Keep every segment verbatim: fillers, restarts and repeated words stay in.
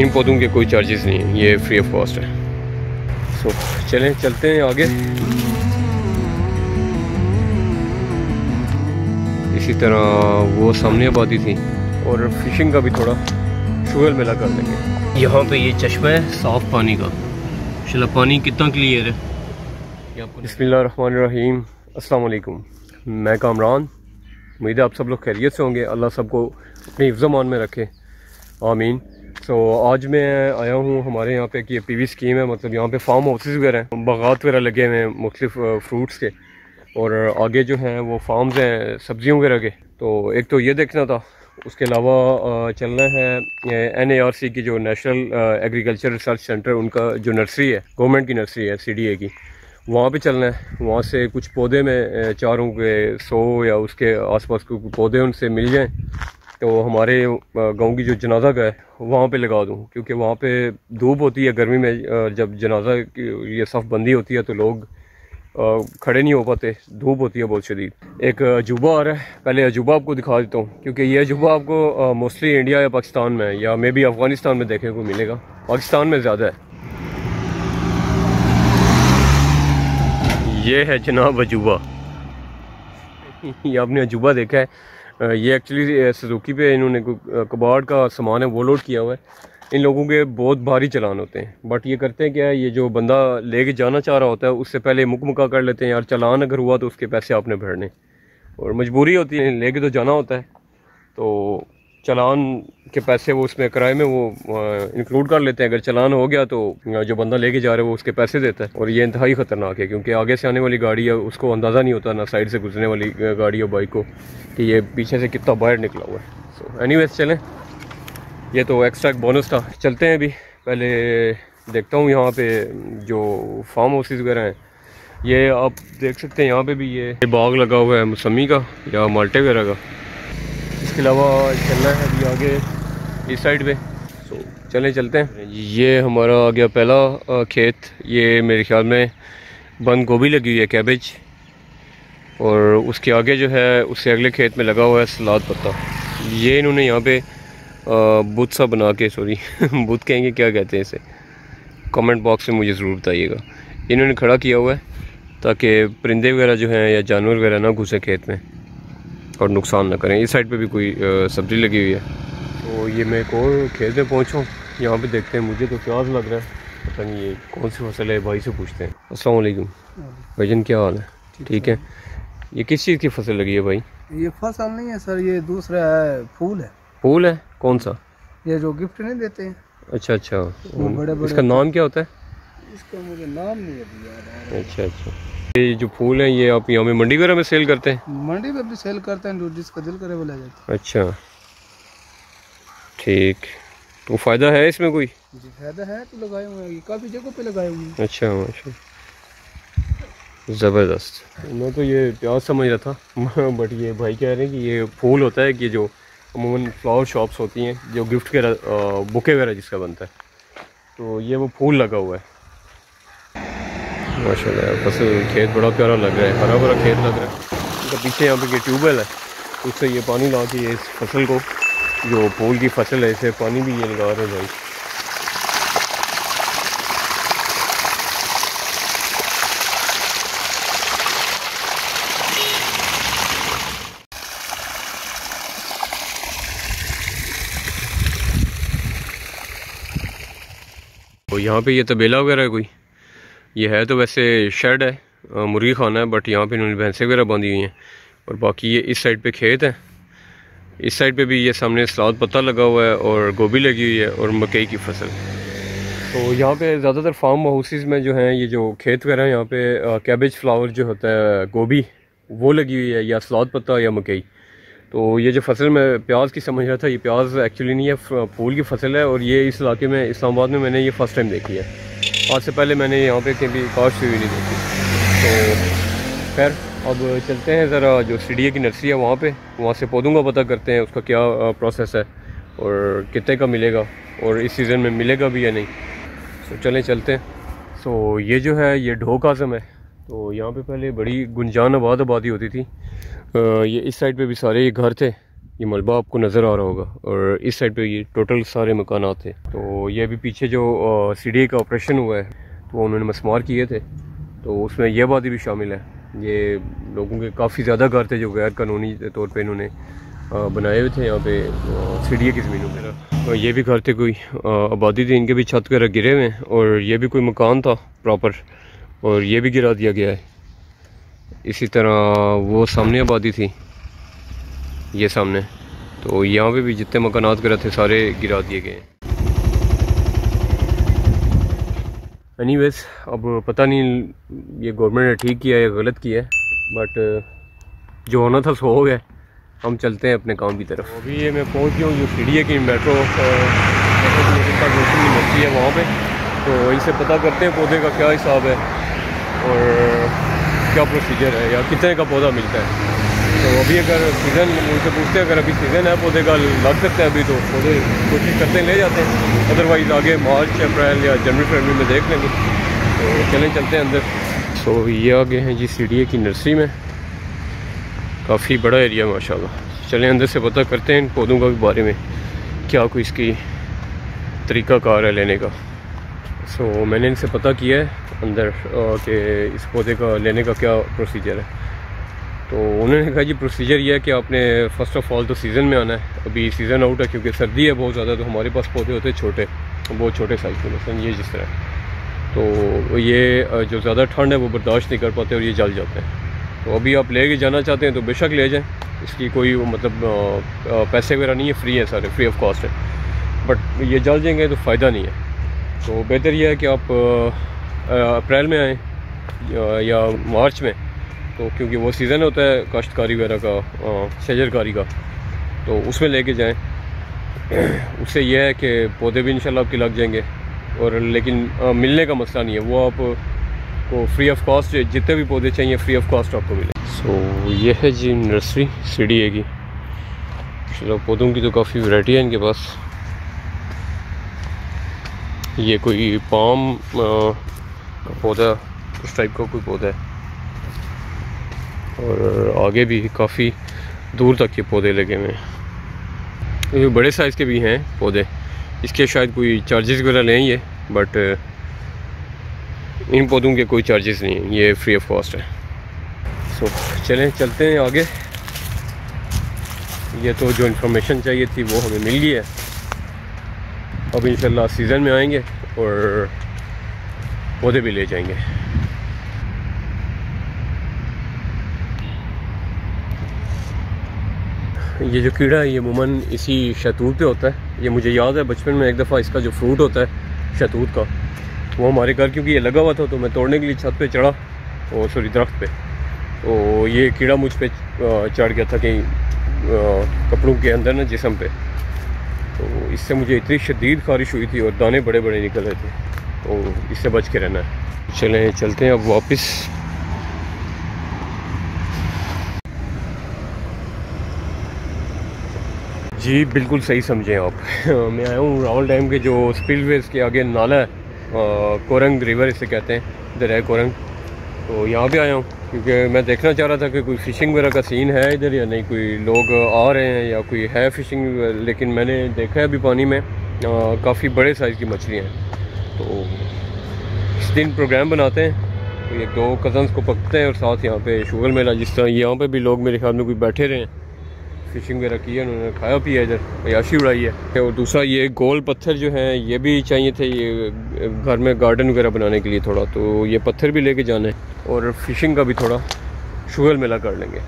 इन पौधों के कोई चार्जेस नहीं है, ये फ्री ऑफ कॉस्ट है। सो so, चलें चलते हैं आगे। इसी तरह वो सामने आबादी थी और फिशिंग का भी थोड़ा शुगर मेला कर देंगे। यहाँ पे ये चश्मा है साफ़ पानी का, चला पानी कितना क्लियर है। बिस्मिल्लाहिर्रहमानिर्रहीम, अस्सलाम वालेकुम, मैं कामरान, उम्मीद है आप सब लोग खैरियत से होंगे, अल्लाह सबको अपने हिफ्ज़-ए-मान में रखे, आमीन। सो so, आज मैं आया हूँ हमारे यहाँ पे कि ये पीवी स्कीम है, मतलब यहाँ पे फार्म हाउसेस वगैरह हैं, बागात वगैरह लगे हुए हैं मुख्तलिफ फ्रूट्स के, और आगे जो हैं वो फार्म्स हैं सब्जियों वगैरह के। तो एक तो ये देखना था, उसके अलावा चलना है एन ए आर सी की जो नेशनल एग्रीकल्चर रिसर्च सेंटर, उनका जो नर्सरी है, गवर्नमेंट की नर्सरी है सी डी ए की, वहाँ पे चलना है। वहाँ से कुछ पौधे में चारों के सौ या उसके आसपास के पौधे उनसे मिल जाएं तो हमारे गांव की जो जनाजा का है वहाँ पे लगा दूँ, क्योंकि वहाँ पे धूप होती है गर्मी में, जब जनाजा की ये सफ़बंदी होती है तो लोग खड़े नहीं हो पाते, धूप होती है बहुत शदीद। एक अजूबा आ रहा है, पहले अजूबा आपको दिखा देता हूँ, क्योंकि ये अजूबा आपको मोस्टली इंडिया या पाकिस्तान में या मे बी अफ़गानिस्तान में देखने को मिलेगा, पाकिस्तान में ज़्यादा है। ये है जनाब अजूबा, ये आपने अजूबा देखा है, ये एक्चुअली सुजुकी पे इन्होंने कबाड़ का सामान है वो लोड किया हुआ है। इन लोगों के बहुत भारी चलान होते हैं, बट ये करते हैं क्या, ये जो बंदा लेके जाना चाह रहा होता है उससे पहले मुकमका कर लेते हैं, यार चलान अगर हुआ तो उसके पैसे आपने भरने, और मजबूरी होती है, लेके तो जाना होता है तो चलान के पैसे वो उसमें किराए में वो इंक्लूड कर लेते हैं। अगर चलान हो गया तो जो बंदा लेके जा रहा है वो उसके पैसे देता है, और ये इंतहाई ख़तरनाक है, क्योंकि आगे से आने वाली गाड़ी है उसको अंदाज़ा नहीं होता, ना साइड से गुजरने वाली गाड़ी और बाइक को, कि ये पीछे से कितना बाहर निकला हुआ है। सो एनीवेज चलें, ये तो एक्स्ट्रा एक बोनस था। चलते हैं अभी, पहले देखता हूँ यहाँ पर जो फार्म हाउसेस वगैरह हैं, ये आप देख सकते हैं यहाँ पर भी ये बाग लगा हुआ है मौसमी का या माल्टे वगैरह का। इसके अलावा चलना है अभी आगे इस साइड पे, सो चले चलते हैं। ये हमारा आ गया पहला खेत, ये मेरे ख्याल में बंद गोभी लगी हुई है, कैबेज, और उसके आगे जो है उससे अगले खेत में लगा हुआ है सलाद पत्ता। ये इन्होंने यहाँ पे बुत सा बना के, सॉरी बुत कहेंगे क्या कहते हैं इसे, कमेंट बॉक्स में मुझे ज़रूर बताइएगा। इन्होंने खड़ा किया हुआ है ताकि परिंदे वगैरह जो हैं या जानवर वगैरह ना घुसे खेत में और नुकसान ना करें। इस साइड पे भी कोई सब्ज़ी लगी हुई है। तो ये मैं एक और खेत में पहुँचा, यहाँ पे देखते हैं, मुझे तो प्याज लग रहा है, पता नहीं ये कौन सी फसल है, भाई से पूछते हैं। अस्सलाम वालेकुम भाईजान, क्या हाल है? ठीक है। ये किस चीज़ की फसल लगी है भाई? ये फसल नहीं है सर, ये दूसरा है, फूल है। फूल है? कौन सा? ये जो गिफ्ट नहीं देते हैं। अच्छा अच्छा, इसका नाम क्या होता है? इसका मुझे नाम नहीं है। अच्छा अच्छा, ये जो फूल हैं ये आप यहाँ में मंडी वगैरह में सेल करते हैं? मंडी में भी सेल करते हैं, जिसका दिल करे वो ले जाते हैं। अच्छा ठीक, तो फायदा है इसमें कोई? जी फायदा है, तो लगाए हुए हैं, काफी जगह पे लगाए हुए हैं। अच्छा माशाल्लाह, जबरदस्त। मैं तो ये प्याज समझ रहा था, बट ये भाई कह रहे हैं कि ये फूल होता है, कि जो अमूमन फ्लावर शॉप्स होती हैं जो गिफ्ट के बुके वगैरह जिसका बनता है, तो ये वो फूल लगा हुआ है। माशाल्लाह फसल, खेत बड़ा प्यारा लग रहा है, हरा भरा खेत लग रहा है। तो पीछे यहाँ पे ये ट्यूबवेल है, उससे ये पानी ला के इस फसल को, जो फूल की फसल है, इसे पानी भी ये लगा रहे हैं भाई। और यहाँ पे ये तबेला वगैरह है कोई, ये है तो वैसे शेड है, मुर्गी खाना है, बट यहाँ पे इन्होंने भैंसें वगैरह बांधी हुई हैं। और बाकी ये इस साइड पे खेत है, इस साइड पे भी ये सामने सलाद पत्ता लगा हुआ है और गोभी लगी हुई है और मकई की फसल। तो यहाँ पे ज़्यादातर फार्म हाउसेस में जो हैं ये जो खेत वगैरह हैं, यहाँ पे कैबेज फ्लावर जो होता है, गोभी वो लगी हुई है, या सलाद पत्ता या मकई। तो ये जो फसल में प्याज की समझ रहा था, ये प्याज एक्चुअली नहीं है, फूल की फसल है, और ये इस इलाके में इस्लामाबाद में मैंने ये फ़र्स्ट टाइम देखी है, आज से पहले मैंने यहाँ पे कहीं भी काश्त हुई नहीं देखी। तो खैर अब चलते हैं ज़रा जो सीडीए की नर्सरी है वहाँ पे, वहाँ से पौधों का पता करते हैं उसका क्या प्रोसेस है और कितने का मिलेगा और इस सीज़न में मिलेगा भी या नहीं। तो चलें चलते हैं। सो ये जो है ये ढोक आज़म है, तो यहाँ पे पहले बड़ी गुंजान आबाद आबादी होती थी, ये इस साइड पर भी सारे ये घर थे, ये मलबा आपको नज़र आ रहा होगा। और इस साइड पे ये टोटल सारे मकानात थे। तो ये अभी पीछे जो सीडीए का ऑपरेशन हुआ है तो उन्होंने मस्मार किए थे, तो उसमें यह बातें भी शामिल है। ये लोगों के काफ़ी ज़्यादा घर थे जो गैर कानूनी तौर पे इन्होंने बनाए हुए थे यहाँ पे सीडीए की ज़मीनों पर। और ये भी घर थे, कोई आबादी थी, इनके भी छत वगैरह गिरे हुए हैं। और ये भी कोई मकान था प्रॉपर, और ये भी गिरा दिया गया है। इसी तरह वो सामने आबादी थी, ये सामने, तो यहाँ पे भी जितने मकानात वगैरह थे सारे गिरा दिए गए। एनीवेज, अब पता नहीं ये गवर्नमेंट ने ठीक किया या गलत किया है, बट जो होना था सो हो गया। हम चलते हैं अपने काम की तरफ। अभी ये मैं पहुँच गया हूँ जो सीडीए की मेट्रो कॉर्पोरेशन की मस्ती है वहाँ पे, तो वहीं से पता करते हैं पौधे का क्या हिसाब है और क्या प्रोसीजर है या कितने का पौधा मिलता है। तो अभी अगर सीज़न, उनसे पूछते हैं अगर अभी सीज़न है पौधे का, लग सकता है अभी, तो पौधे कोशिश करते ले जाते हैं। अदरवाइज़ आगे मार्च अप्रैल या जनवरी फरवरी में देख लेंगे। तो चलें चलते हैं अंदर। तो ये आगे हैं जी सीडीए की नर्सरी में, काफ़ी बड़ा एरिया माशाल्लाह। चलें अंदर से पता करते हैं इन पौधों का बारे में, क्या कोई इसकी तरीक़ाकार है लेने का। सो so, मैंने इनसे पता किया है अंदर कि इस पौधे का लेने का क्या प्रोसीजर है। तो उन्होंने कहा जी प्रोसीजर ये है कि आपने फ़र्स्ट ऑफ ऑल तो सीज़न में आना है। अभी सीज़न आउट है क्योंकि सर्दी है बहुत ज़्यादा, तो हमारे पास पौधे होते हैं छोटे, बहुत छोटे साइज़ के, मसलन ये जिस तरह, तो ये जो ज़्यादा ठंड है वो बर्दाश्त नहीं कर पाते और ये जल जाते हैं। तो अभी आप ले के जाना चाहते हैं तो बेशक ले जाएँ, इसकी कोई मतलब पैसे वगैरह नहीं है, फ्री है, सारे फ्री ऑफ कॉस्ट है। बट ये जल जाएंगे तो फ़ायदा नहीं है। तो बेहतर यह है कि आप अप्रैल में आएँ या मार्च में, तो क्योंकि वो सीज़न होता है काश्तकारी वगैरह का, शजरकारी का, तो उसमें लेके जाएं। उससे यह है कि पौधे भी इंशाल्लाह आपके लग जाएंगे। और लेकिन आ, मिलने का मसला नहीं है, वो आपको फ्री ऑफ कॉस्ट जितने भी पौधे चाहिए फ्री ऑफ कॉस्ट आपको मिले। सो ये है जी नर्सरी सीडीए की। चलो, पौधों की तो काफ़ी वैरायटी है इनके पास। ये कोई पाम पौधा, उस टाइप का कोई पौधा है, और आगे भी काफ़ी दूर तक ये पौधे लगे हुए हैं। तो बड़े साइज़ के भी हैं पौधे, इसके शायद कोई चार्जेस वगैरह लें ये, बट इन पौधों के कोई चार्जेस नहीं हैं, ये फ्री ऑफ कॉस्ट है। सो चलें चलते हैं आगे। ये तो जो इन्फॉर्मेशन चाहिए थी वो हमें मिल गई है। अब इंशाल्लाह सीज़न में आएंगे और पौधे भी ले जाएंगे। ये जो कीड़ा है ये अमूमन इसी शहतूत पे होता है। ये मुझे याद है बचपन में एक दफ़ा इसका जो फ्रूट होता है शहतूत का, वो हमारे घर, क्योंकि ये लगा हुआ था, तो मैं तोड़ने के लिए छत पे चढ़ा, और सॉरी दरख्त पे, तो ये कीड़ा मुझ पे चढ़ गया था कहीं कपड़ों के अंदर ना, जिसम पे। तो इससे मुझे इतनी शदीद खारिश हुई थी और दाने बड़े बड़े निकल रहे थे, तो इससे बच के रहना है। चलें चलते हैं अब वापस। जी बिल्कुल सही समझें आप। मैं आया हूँ रावल डैम के जो स्पिलवेज़ के आगे नाला है, कोरंग रिवर इसे कहते हैं, इधर है कोरंग, तो यहाँ पे आया हूँ क्योंकि मैं देखना चाह रहा था कि कोई फ़िशिंग वगैरह का सीन है इधर या नहीं, कोई लोग आ रहे हैं या कोई है फ़िशिंग। लेकिन मैंने देखा है अभी पानी में काफ़ी बड़े साइज़ की मछलियाँ हैं। तो इस दिन प्रोग्राम बनाते हैं, तो ये दो कज़न्स को पकते हैं और साथ यहाँ पर शुगर मेला, जिस तरह यहाँ पर भी लोग मेरे ख्याल में कोई बैठे रहे हैं, फिशिंग वगैरह की है उन्होंने, खाया पिया इधर, अयाशी उड़ाई है। और दूसरा ये गोल पत्थर जो है ये भी चाहिए थे, ये घर में गार्डन वगैरह बनाने के लिए थोड़ा, तो ये पत्थर भी लेके जाना है। और फिशिंग का भी थोड़ा शुगर मेला कर लेंगे।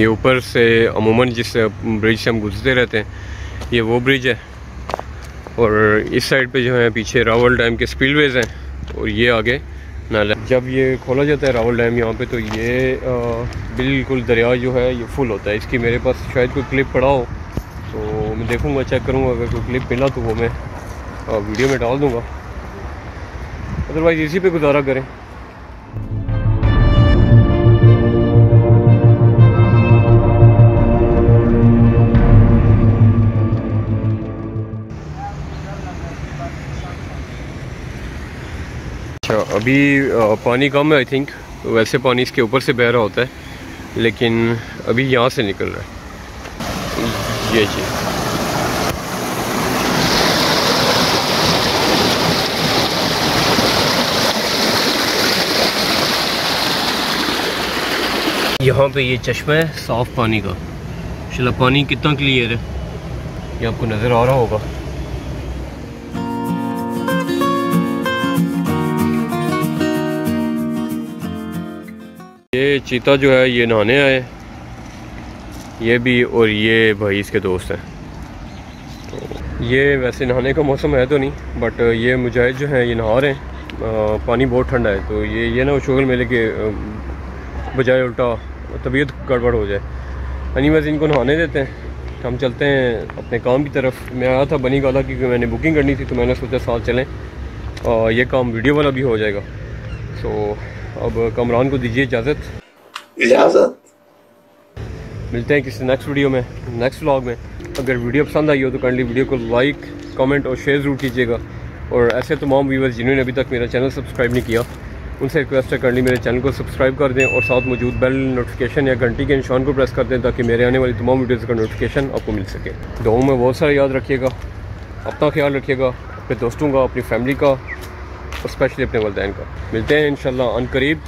ये ऊपर से अमूमन जिस ब्रिज से हम गुजरते रहते हैं ये वो ब्रिज है, और इस साइड पे जो है पीछे रावल डैम के स्पिलवेज़ हैं, और ये आगे नाला। जब ये खोला जाता है रावल डैम यहाँ पे, तो ये आ, बिल्कुल दरिया जो है ये फुल होता है। इसकी मेरे पास शायद कोई क्लिप पड़ा हो, तो मैं देखूँगा, चेक करूँगा, अगर कोई क्लिप मिला तो वो मैं आ, वीडियो में डाल दूँगा। अदरवाइज़ इसी पे गुजारा करें। अभी पानी कम है आई थिंक, वैसे पानी इसके ऊपर से बह रहा होता है, लेकिन अभी यहाँ से निकल रहा है। जी जी यहाँ पे ये चश्मा है साफ़ पानी का। चला पानी कितना क्लियर है ये आपको नज़र आ रहा होगा। ये चीता जो है ये नहाने आए ये भी, और ये भाई इसके दोस्त हैं। तो ये वैसे नहाने का मौसम है तो नहीं, बट ये मुजाहिद जो हैं ये नहा रहे हैं। आ, पानी बहुत ठंडा है तो ये ये ना शोगल मेले के बजाय उल्टा तबीयत गड़बड़ हो जाए। एनीवेज इनको नहाने देते हैं, हम चलते हैं अपने काम की तरफ। मैं आया था बनी गाला क्योंकि मैंने बुकिंग करनी थी, तो मैंने सोचा साथ चलें और ये काम वीडियो वाला भी हो जाएगा। सो अब कमरान को दीजिए इजाज़त। इजाज़त मिलते हैं किसी नेक्स्ट वीडियो में, नेक्स्ट व्लॉग में। अगर वीडियो पसंद आई हो तो काइंडली वीडियो को लाइक, कमेंट और शेयर ज़रूर कीजिएगा। और ऐसे तमाम व्यूअर्स जिन्होंने अभी तक मेरा चैनल सब्सक्राइब नहीं किया उनसे रिक्वेस्ट है करनी मेरे चैनल को सब्सक्राइब कर दें और साथ मौजूद बेल नोटिफिकेशन या घंटी के निशान को प्रेस कर दें ताकि मेरे आने वाली तमाम वीडियोज़ का नोटिफिकेशन आपको मिल सके। दुआओं में बहुत सारा याद रखिएगा, अपना ख्याल रखिएगा, अपने दोस्तों का, अपनी फैमिली का और स्पेशली अपने वालिदैन का। मिलते हैं इंशाल्लाह अनकरीब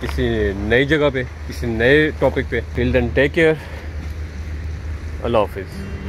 किसी नई जगह पर, किसी नए टॉपिक पर। टिल देन टेक केयर, अल्लाह हाफिज़।